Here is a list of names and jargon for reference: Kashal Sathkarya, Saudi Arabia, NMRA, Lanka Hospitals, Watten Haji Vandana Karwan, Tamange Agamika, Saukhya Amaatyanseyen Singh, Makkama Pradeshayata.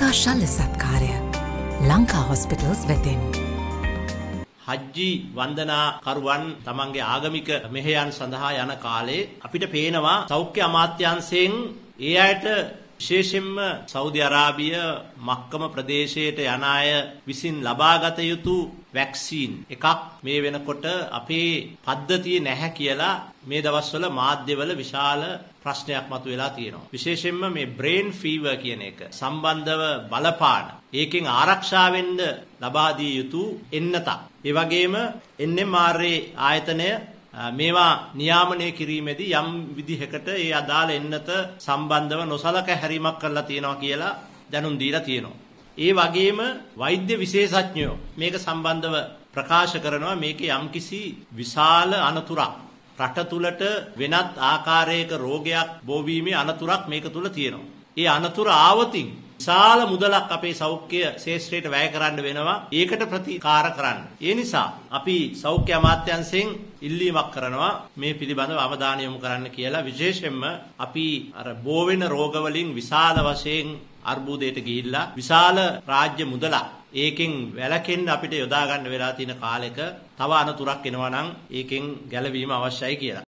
Kashal Sathkarya, Lanka Hospitals, Watten. Haji Vandana Karwan Tamange Agamika Meheyan Sandaha Yana Kale Apita Penawa Saukhya Amaatyanseyen Singh Eayata Visheshinma Saudi Arabia Makkama Pradeshayata Yanaya Visin Labagata Yutu Vaccine Ekak Me Wenakot Ape Paddhatiye Naha Kiyala මේ දවස්වල මාධ්‍යවල විශාල ප්‍රශ්නයක් මතුවලා තියෙනවා. විශේෂයෙන්ම මේ brain fever කියන එක සම්බන්ධව බලපාන. ඒකෙන් ආරක්ෂා වෙන්න ලබා දිය යුතු එන්නතක්. ඒ වගේම NMRA ආයතනය මේවා නියාමනය කිරීමේදී යම් විදිහකට ඒ අදාළ එන්නත සම්බන්ධව නොසලකා හැරීමක් කරලා තියෙනවා කියලා දැනුම් දීලා තියෙනවා. ඒ වගේම වෛද්‍ය විශේෂඥයෝ මේක සම්බන්ධව ප්‍රකාශ කරනවා මේකේ යම්කිසි විශාල අනතුරක් රට තුලට වෙනත් ආකාරයක රෝගයක් බෝවීමේ අනතුරක් මේක තුල තියෙනවා. ඒ අනතුර ආවතින් විශාල මුදලක් අපේ සෞඛ්‍ය ශාස්ත්‍රයට වැය කරන්න වෙනවා. ඒකට ප්‍රතිකාර කරන්න. ඒ නිසා අපි සෞඛ්‍ය අමාත්‍යාංශයෙන් ඉල්ලීමක් කරනවා මේ පිළිබඳව අවධානය යොමු කරන්න කියලා. විශේෂයෙන්ම අපි අර බෝ වෙන රෝගවලින් විශාල වශයෙන් අර්බුදයට ගිහිල්ලා විශාල රාජ්‍ය මුදලක් ඒකෙන් වැළකෙන්න අපිට යොදා ගන්න වෙලා තියෙන කාලෙක තව අනතුරක් එනවා නම් ඒකෙන් ගැලවීම අවශ්‍යයි කියලා